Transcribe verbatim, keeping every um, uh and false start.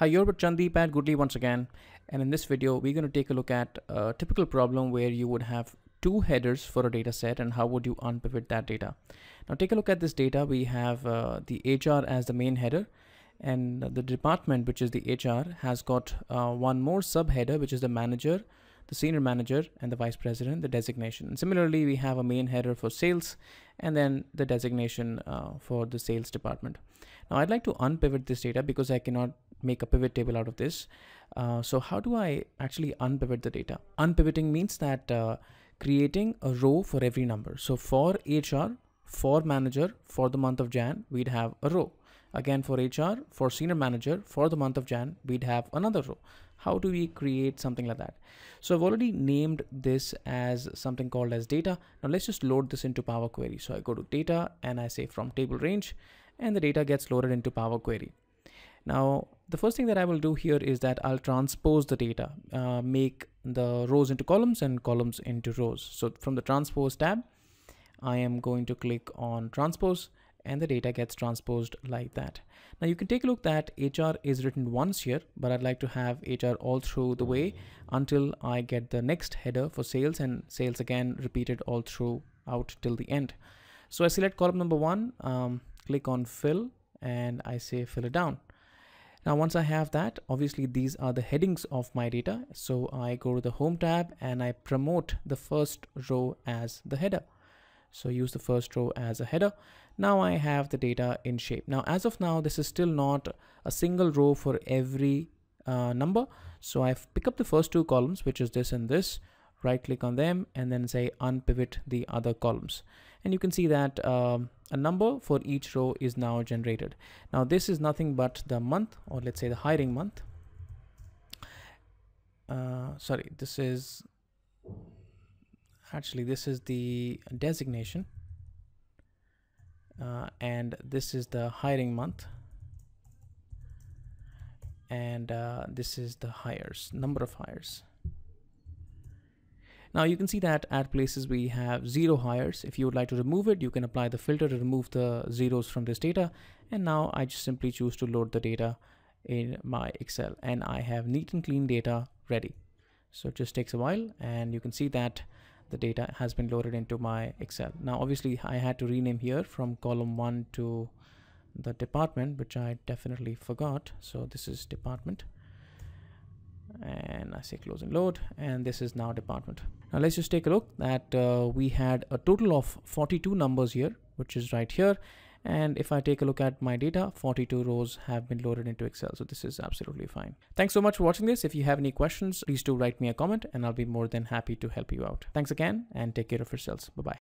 Hi, you're with Chandi, Pat Goodly once again. And in this video, we're going to take a look at a typical problem where you would have two headers for a data set and how would you unpivot that data. Now take a look at this data. We have uh, the H R as the main header, and the department, which is the H R, has got uh, one more subheader, which is the manager, the senior manager, and the vice president, the designation. And similarly, we have a main header for sales and then the designation uh, for the sales department. Now I'd like to unpivot this data because I cannot make a pivot table out of this. Uh, so how do I actually unpivot the data? Unpivoting means that uh, creating a row for every number. So for H R, for manager, for the month of Jan, we'd have a row. Again, for H R, for senior manager, for the month of Jan, we'd have another row. How do we create something like that? So I've already named this as something called as data. Now let's just load this into Power Query. So I go to data and I say from table range, and the data gets loaded into Power Query. Now, the first thing that I will do here is that I'll transpose the data, uh, make the rows into columns and columns into rows. So from the transpose tab, I am going to click on transpose, and the data gets transposed like that. Now you can take a look that H R is written once here, but I'd like to have H R all through the way until I get the next header for sales, and sales again repeated all throughout till the end. So I select column number one, um, click on fill, and I say fill it down. Now once I have that, obviously these are the headings of my data. So I go to the home tab and I promote the first row as the header. So use the first row as a header. Now I have the data in shape. Now as of now, this is still not a single row for every uh, number. So I've picked up the first two columns, which is this and this, right click on them and then say unpivot the other columns. And you can see that um, a number for each row is now generated. Now this is nothing but the month, or let's say the hiring month. Uh, sorry, this is... Actually, this is the designation uh, and this is the hiring month, and uh, this is the hires, number of hires. Now you can see that at places we have zero hires. If you would like to remove it, you can apply the filter to remove the zeros from this data. And now I just simply choose to load the data in my Excel, and I have neat and clean data ready. So it just takes a while, and you can see that the data has been loaded into my Excel. Now, obviously I had to rename here from column one to the department, which I definitely forgot. So this is department, and I say close and load, and this is now department. Now let's just take a look that uh, we had a total of forty-two numbers here, which is right here. And if I take a look at my data, forty-two rows have been loaded into Excel. So this is absolutely fine. Thanks so much for watching this. If you have any questions, please do write me a comment and I'll be more than happy to help you out. Thanks again and take care of yourselves. Bye-bye.